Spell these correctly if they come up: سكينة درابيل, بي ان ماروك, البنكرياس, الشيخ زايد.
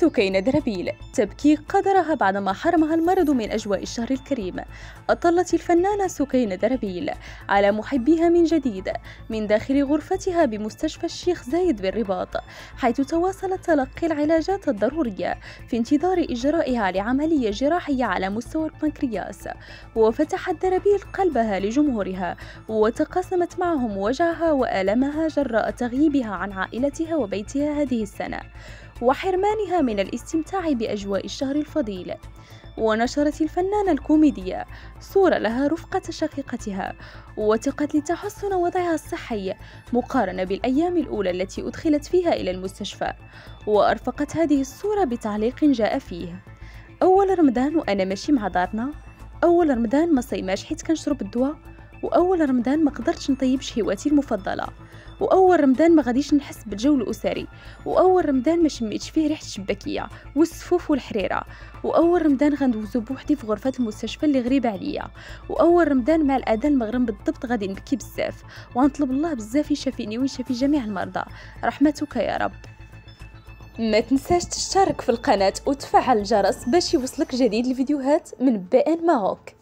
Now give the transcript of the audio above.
سكينة درابيل تبكي قدرها بعدما حرمها المرض من أجواء الشهر الكريم. أطلت الفنانة سكينة درابيل على محبيها من جديد من داخل غرفتها بمستشفى الشيخ زايد بالرباط، حيث تواصلت تلقي العلاجات الضرورية في انتظار إجرائها لعملية جراحية على مستوى البنكرياس. وفتحت درابيل قلبها لجمهورها وتقاسمت معهم وجعها وآلمها جراء تغييبها عن عائلتها وبيتها هذه السنة وحرمانها من الاستمتاع بأجواء الشهر الفضيل. ونشرت الفنانة الكوميدية صورة لها رفقة شقيقتها وثقت لتحسن وضعها الصحي مقارنة بالأيام الأولى التي أدخلت فيها إلى المستشفى، وأرفقت هذه الصورة بتعليق جاء فيه: أول رمضان وأنا ماشي مع دارنا، أول رمضان ما صيماش حيت كنشرب الدواء، وأول رمضان ما قدرتش نطيب شهواتي المفضلة، وأول رمضان ما غاديش نحس بالجو الأسري، وأول رمضان ما شميتش فيه ريحة الشباكية والصفوف والحريرة، وأول رمضان غندوزو بوحدي في غرفة المستشفى اللي غريبة عليا، وأول رمضان مع الأذان المغرب بالضبط غادي نبكي بزاف وغنطلب الله بزاف يشافيني ويشافي جميع المرضى رحمتك يا رب. ما تنساش تشترك في القناة وتفعل الجرس باش يوصلك جديد الفيديوهات من بي ان ماروك.